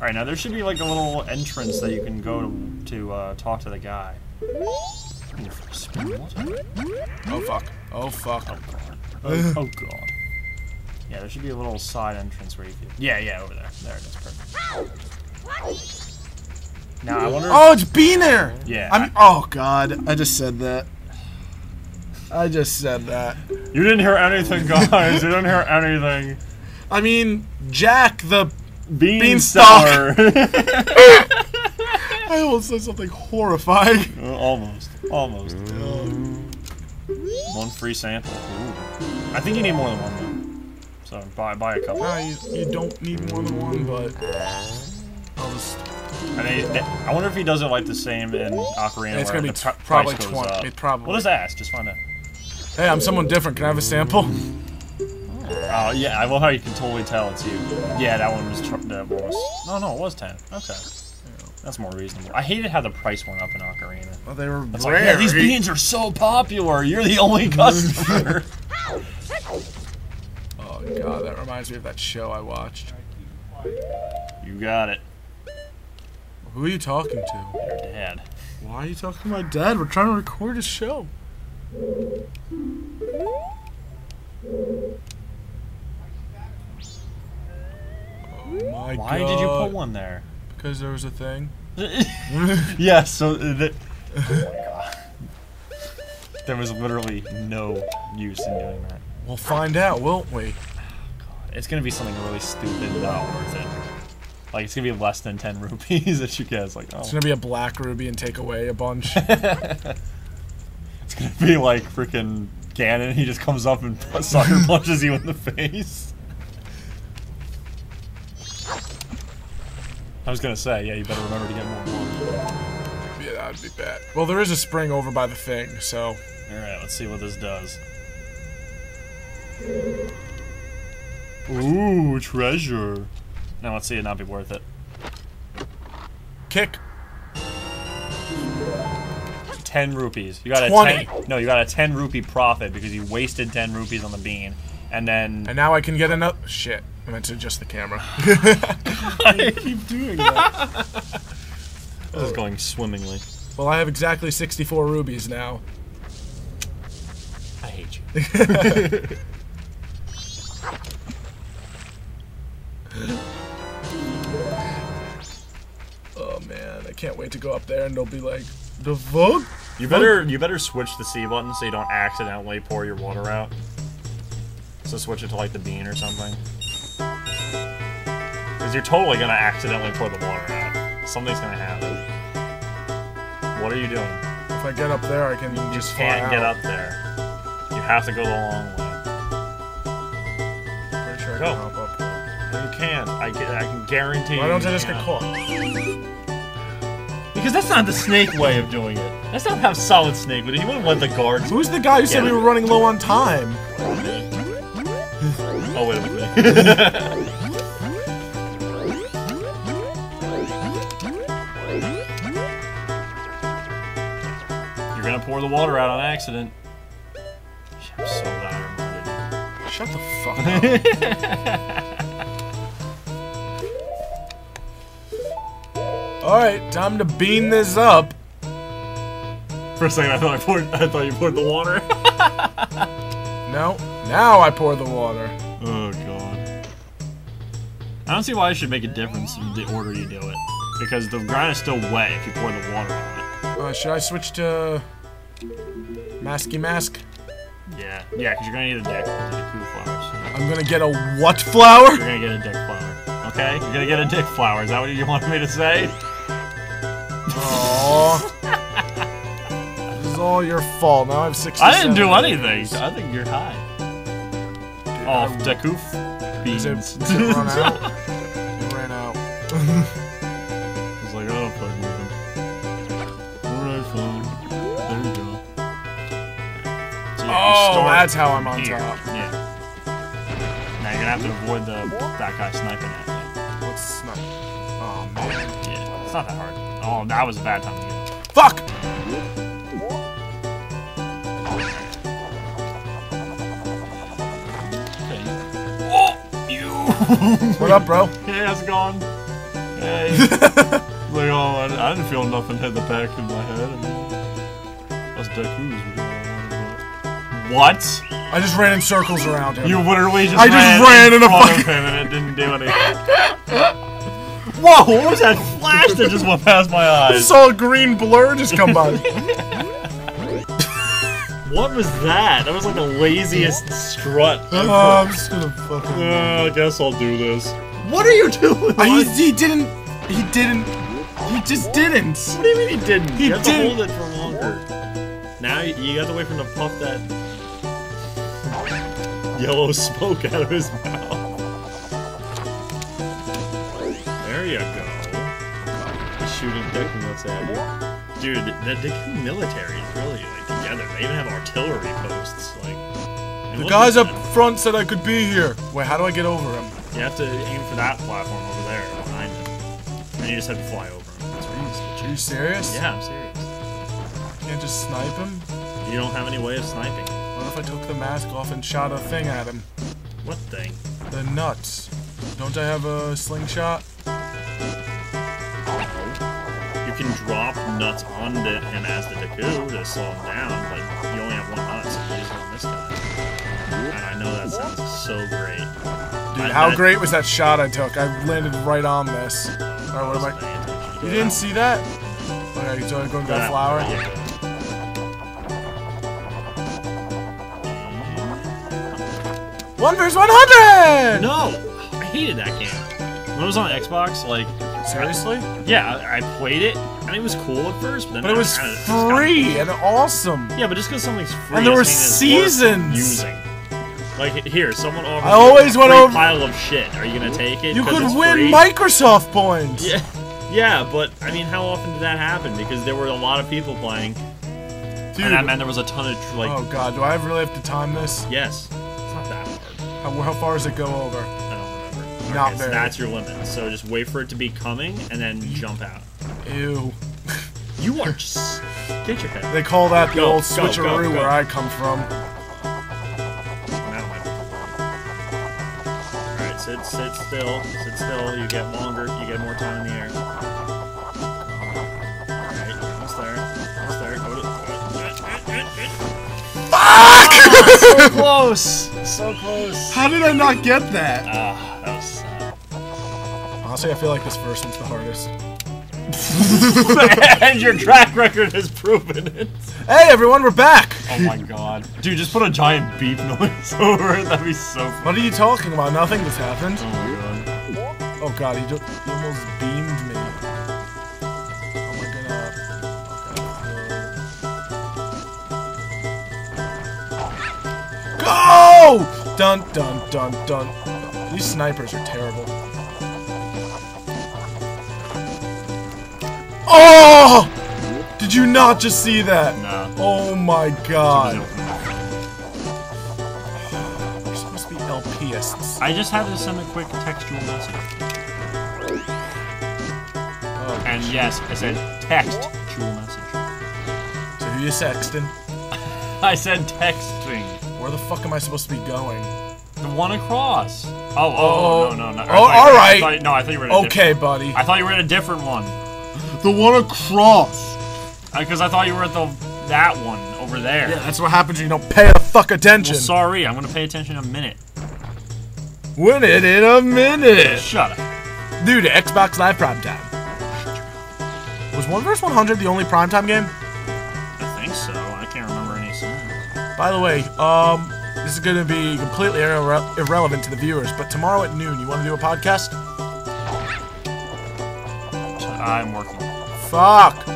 Alright, now there should be like a little entrance that you can go to talk to the guy. Oh fuck. Oh fuck. Oh god. Oh god. Yeah, there should be a little side entrance where you can... Yeah, yeah, over there. There it is. Perfect. Now I wonder... Oh, it's been there! Yeah. Oh god. I just said that. I just said that. You didn't hear anything, guys. You didn't hear anything. I mean, Jack the... Beanstalk. I almost said something horrifying. Almost. Almost. One free sample. Ooh. I think you need more than one, though. So buy a couple. You don't need more than one, but... I wonder if he doesn't like the same in Ocarina. It's going to be probably 20. It probably. Well, just ask. Just find out. Hey, I'm someone different. Can I have a sample? Oh, yeah, I love how you can totally tell it's you. Yeah, that one was... No, it was 10. Okay. That's more reasonable. I hated how the price went up in Ocarina. Well, they were rare. Like, yeah, these beans are so popular! You're the only customer! Oh, God, that reminds me of that show I watched. You got it. Who are you talking to? Your dad. Why are you talking to my dad? We're trying to record a show. My Why God. Did you put one there? Because there was a thing. Yeah, so... oh my God. There was literally no use in doing that. We'll find out, won't we? Oh God. It's going to be something really stupid, not worth it. Like, it's going to be less than 10 rupees that you get. It's like, oh. It's going to be a black ruby and take away a bunch. It's going to be like freaking Ganon. He just comes up and sucker punches you in the face. I was gonna say, yeah, you better remember to get more water. Yeah, that'd be bad. Well, there is a spring over by the thing, so... Alright, let's see what this does. Ooh, treasure. Now let's see it not be worth it. Kick! 10 rupees. You got 20. You got a 10 rupee profit because you wasted 10 rupees on the bean. And then... And now I can get another... Shit. I meant to adjust the camera. I keep doing that. This is going swimmingly. Well, I have exactly 64 rubies now. I hate you. Oh man, I can't wait to go up there and they'll be like, the vote? You better switch the C button so you don't accidentally pour your water out. So switch it to like the bean or something. Because you're totally gonna accidentally pour the water out. Something's gonna happen. What are you doing? If I get up there, I can just fly out. You can't get up there. You have to go the long way. I'm pretty sure I can hop up there. No, you can't. I can guarantee you. Why don't I just get caught? Because that's not the snake way of doing it. That's not how Solid Snake would do. He wouldn't let the guards. Who's the guy who said we were running low on time? Oh, wait a minute. You're gonna pour the water out on accident. I'm so glad I remembered. Shut the fuck up. Alright, time to bean this up. For a second, I thought you poured the water. No, now I pour the water. Oh god. I don't see why it should make a difference in the order you do it. Because the ground is still wet if you pour the water on it. Should I switch to... Masky Mask? Yeah, because you're gonna need a Deku flower. I'm gonna get a what flower? You're gonna get a dick flower. Okay? You're gonna get a dick flower. Is that what you wanted me to say? Aww. This is all your fault. Now I have 67. I didn't do anything. So I think you're high. Off Deku beans. It ran out. It ran out. I was like, I don't play with him. Alright, fine. There you go. So oh, that's how I'm on top. Yeah. Now you're gonna have to avoid that guy sniping at you. What's snipe? Oh man. Yeah, it's not that hard. Oh, that was a bad time to get it. Fuck! What up, bro? Hey, how's it going? Hey. Like, oh, I didn't feel nothing hit the back of my head. I mean, that's Deku's. What? I just ran in circles around him. You literally just I just ran in a fucking... and it didn't do anything. Whoa, what was that flash that just went past my eyes? I saw a green blur just come by. What was that? That was like the laziest strut. I'm just gonna fucking... I guess I'll do this. What are you doing? He just didn't. What do you mean he didn't? You have to hold it for longer. Now you have to wait for him to puff that... yellow smoke out of his mouth. There you go. He's shooting Deku nuts at you. Dude, the Deku military is really like together. They even have artillery posts. Like the guys up front said I could be here. Wait, how do I get over him? You have to aim for that platform over there behind him, and you just have to fly over him. That's what are you serious? Yeah, I'm serious. You can't just snipe him. You don't have any way of sniping. What if I took the mask off and shot a thing at him? What thing? The nuts. Don't I have a slingshot? You can drop nuts on him as the Deku to slow him down, but you only have one nut, so you use it on this guy. And I know that sounds so great. Dude, how great was that shot I took? I landed right on this. Alright, what am I? You didn't see that? Okay, so I go and get a flower? Yeah. One vs. 100! No! I hated that game. When it was on Xbox, like... Seriously? Yeah, I played it, and it was cool at first, but then... But it was free and awesome! Yeah, but just because something's free... And there were seasons! Using. Like, here, someone offered a pile of shit. Are you gonna take it? You could win Microsoft points! Yeah, but, I mean, how often did that happen? Because there were a lot of people playing. Dude. And that meant there was a ton of, like... Oh god, do I really have to time this? Yes. How far does it go over? I don't remember. Not very. That's your limit. So just wait for it to be coming and then jump out. Ew. You are just... Get your head. They call that the old switcheroo where I come from. Alright, sit still. Sit still. You get longer. You get more time in the air. Alright, almost there. Almost there. Go to... Oh, so close! So close. How did I not get that? Ah, that was sad. Honestly, I feel like this first one's the hardest. And your track record has proven it. Hey everyone, we're back! Oh my god. Dude, just put a giant beep noise over it. That'd be so funny. What are you talking about? Nothing has happened. Oh god, he just almost beamed me. Oh! Dun dun dun dun. These snipers are terrible. Oh! Did you not just see that? No. Oh my god. We're supposed to be LPists. I just had to send a quick textual message. Oh, and yes, I said textual message. So who you sexting? I said texting. Where the fuck am I supposed to be going? The one across. Oh, no. Oh, alright. No, I thought you were in a different one. Okay, buddy. I thought you were in a different one. The one across. Because I thought you were at that one over there. Yeah, that's what happens when you don't pay the fuck attention. Well, sorry, I'm going to pay attention in a minute. Win it in a minute. Shut up. Dude, Xbox Live Primetime. Was One vs. 100 the only primetime game? I think so. I can't remember any song. By the way, this is going to be completely irrelevant to the viewers, but tomorrow at noon, you want to do a podcast? I'm working. Fuck!